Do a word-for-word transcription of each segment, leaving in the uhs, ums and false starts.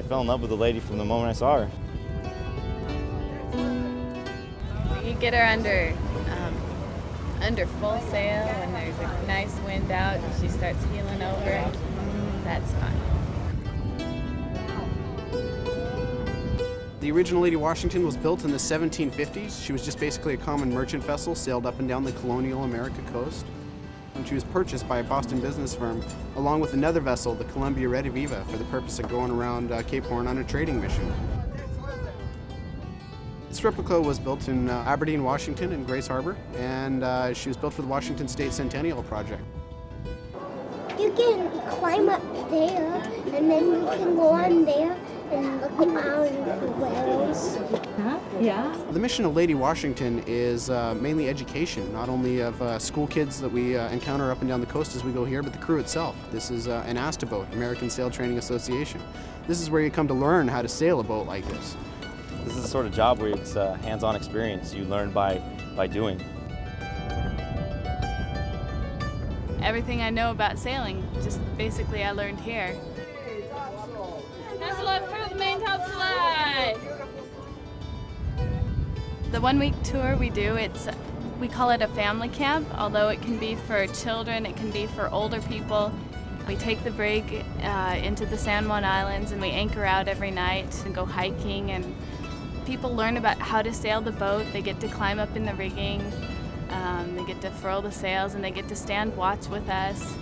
I fell in love with the lady from the moment I saw her. You get her under um, under full sail when there's a nice wind out and she starts heeling over. That's fun. The original Lady Washington was built in the seventeen fifties. She was just basically a common merchant vessel sailed up and down the colonial America coast. And she was purchased by a Boston business firm along with another vessel, the Columbia Rediviva, for the purpose of going around uh, Cape Horn on a trading mission. This replica was built in uh, Aberdeen, Washington in Gray's Harbor, and uh, she was built for the Washington State Centennial Project. You can climb up there and then you can go on there and look around the whales. Huh? Yeah. The mission of Lady Washington is uh, mainly education, not only of uh, school kids that we uh, encounter up and down the coast as we go here, but the crew itself. This is uh, an ASTA boat, American Sail Training Association. This is where you come to learn how to sail a boat like this. This is the sort of job where it's a hands-on experience. You learn by, by doing. Everything I know about sailing, just basically I learned here. Topsail up, crew, the main topsail high! The one-week tour we do, it's we call it a family camp, although it can be for children, it can be for older people. We take the brig uh, into the San Juan Islands and we anchor out every night and go hiking, and people learn about how to sail the boat. They get to climb up in the rigging, um, they get to furl the sails, and they get to stand watch with us.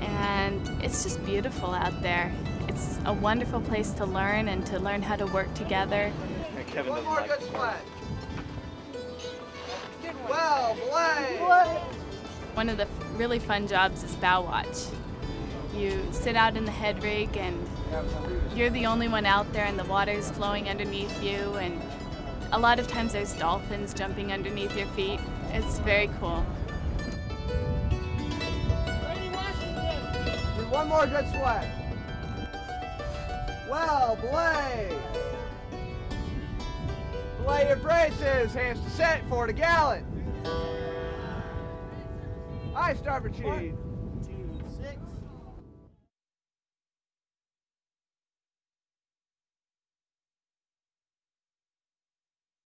And it's just beautiful out there. It's a wonderful place to learn and to learn how to work together. Kevin doesn't like it. One more good sweat. Well played. One of the really fun jobs is bow watch. You sit out in the head rig and you're the only one out there and the water's flowing underneath you, and a lot of times there's dolphins jumping underneath your feet. It's very cool. Lady Washington. Do one more good sweat. Well played. Play your braces, hands to set, forward a gallon. I starboard sheet.